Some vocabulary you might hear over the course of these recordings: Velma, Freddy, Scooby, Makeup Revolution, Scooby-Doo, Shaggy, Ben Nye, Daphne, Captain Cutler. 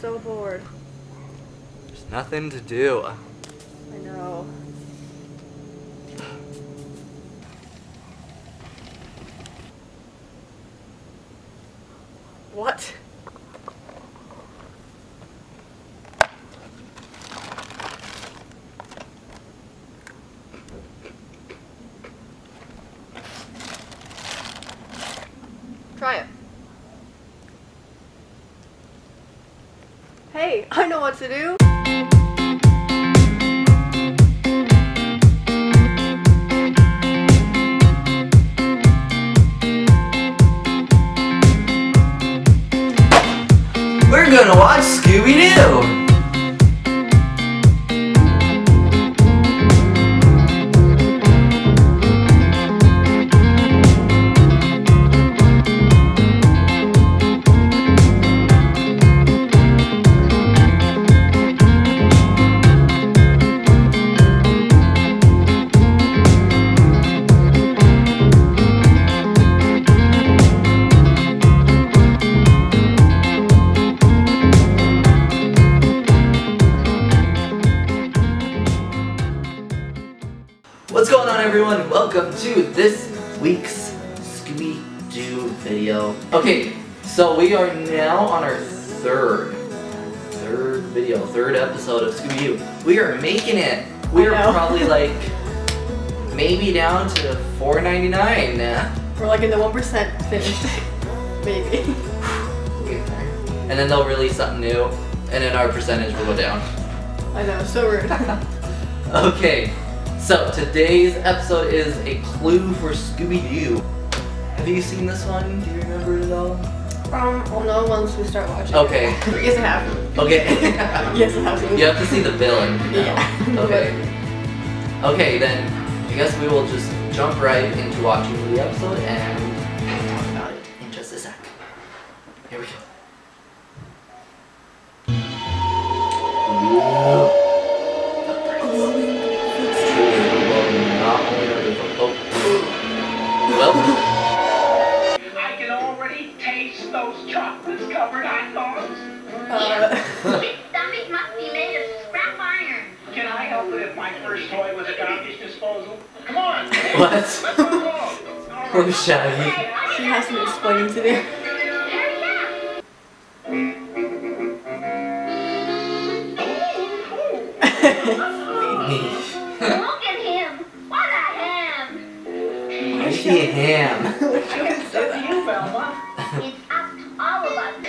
so bored. There's nothing to do. I know. What? Try it. Hey, I know what to do. We're gonna watch Scooby-Doo. What's going on, everyone? Welcome to this week's Scooby-Doo video. Okay, so we are now on our third episode of Scooby-Doo. We are making it. We are probably like maybe down to $4.99 now. We're like in the 1% finished, maybe. And then they'll release something new, and then our percentage will go down. I know, so rude. Okay. So, today's episode is a clue for Scooby-Doo. Have you seen this one? Do you remember it at all? Well, no, once we start watching. Okay. Yes, I have. Okay. Yes, I have. You have to see the villain. Yeah. Okay. Okay, then, I guess we will just jump right into watching the episode and talk about it in just a sec. Here we go. Whoa. I can already taste those chocolates covered eyeballs. This stomach must be made of scrap iron. Can I help it if my first toy was at garbage disposal? Come on! What? Let's go. Poor Shaggy. She has some explaining to do. Ham. It's up to you, Velma. It's up to all of us.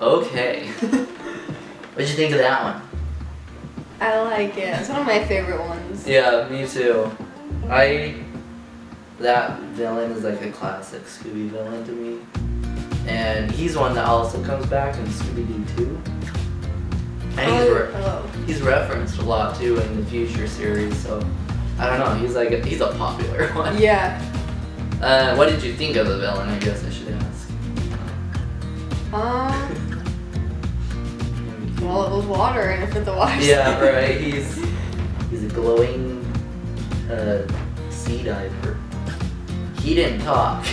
Okay. What'd you think of that one? I like it. It's one of my favorite ones. Yeah, me too. That villain is like a classic Scooby villain to me. And he's one that also comes back in Scooby-Doo 2. And he's referenced a lot too in the future series, so I don't know, he's a popular one. Yeah. What did you think of the villain, I guess I should ask? Well, it was water and it fit the water. Yeah, right. He's a glowing sea diver. He didn't talk.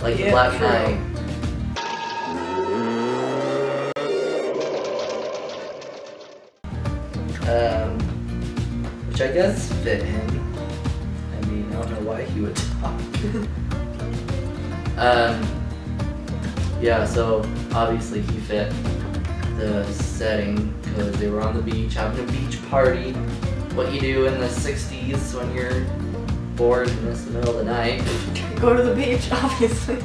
Like the Black Knight. Which I guess fit him. I mean, I don't know why he would talk. Yeah, so obviously he fit the setting because they were on the beach having a beach party. What you do in the 60s when you're bored in the middle of the night? Go to the beach, obviously.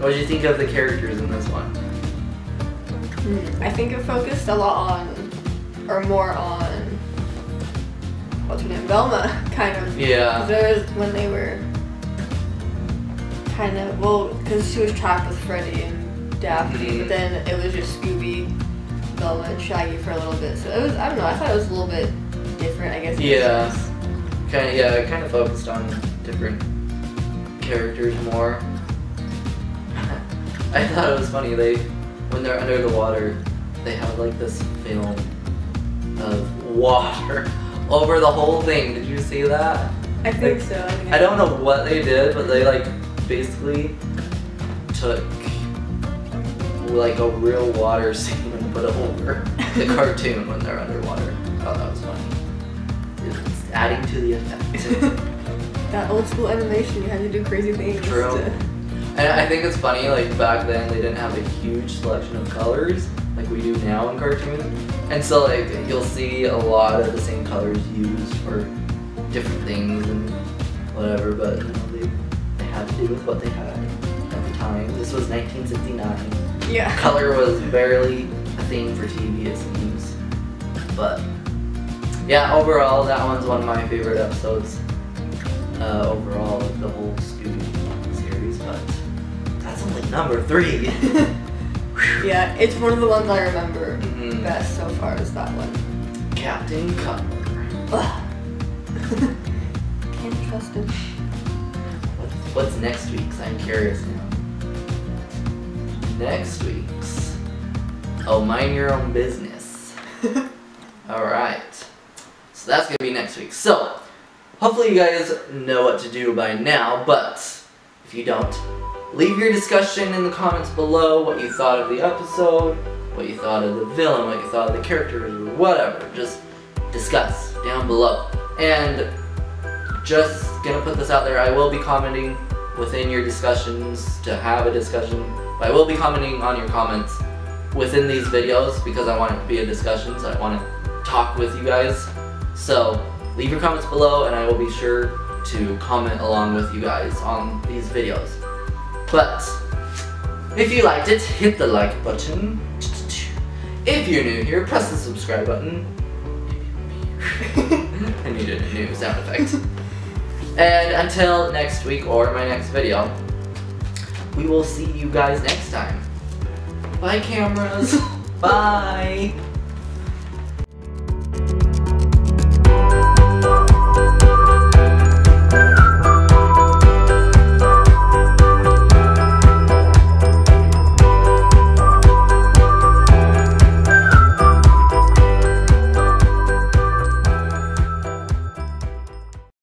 What did you think of the characters in this one? I think it focused a lot on, or more on, what's her name, Velma, kind of. Yeah. Because when they were kind of, well, because she was trapped with Freddy and Daphne, but then it was just Scooby, Velma, and Shaggy for a little bit. So it was, I don't know, I thought it was a little bit different, I guess. Yeah. Yeah, it kind of focused on different characters more. I thought it was funny, when they're under the water, they have like this film of water over the whole thing. Did you see that? I think like, so. I don't know what they did, but they like basically took like a real water scene and put it over the cartoon when they're underwater. Oh, that was funny. It's adding to the effect. That old school animation, you had to do crazy things. True. And I think it's funny, like back then they didn't have a huge selection of colors like we do now in cartoons. And so like you'll see a lot of the same colors used for different things and whatever, but you know, they had to do with what they had at the time. This was 1969. Yeah. Color was barely a thing for TV, it seems. But yeah, overall that one's one of my favorite episodes. Overall of the whole Scooby series, but that's only number 3. Yeah, it's one of the ones I remember best so far is that one. Captain Cutler. Can't trust him. What's next week's? I'm curious now. Next week's. Oh, mind your own business. Alright. So that's going to be next week. So, hopefully you guys know what to do by now, but if you don't, leave your discussion in the comments below, what you thought of the episode, what you thought of the villain, what you thought of the characters, or whatever. Just discuss down below. And just gonna put this out there, I will be commenting within your discussions to have a discussion. But I will be commenting on your comments within these videos because I want it to be a discussion, so I want to talk with you guys. So leave your comments below and I will be sure to comment along with you guys on these videos. But if you liked it, hit the like button. If you're new here, press the subscribe button. I needed a new sound effect. And until next week or my next video, we will see you guys next time. Bye, cameras. Bye.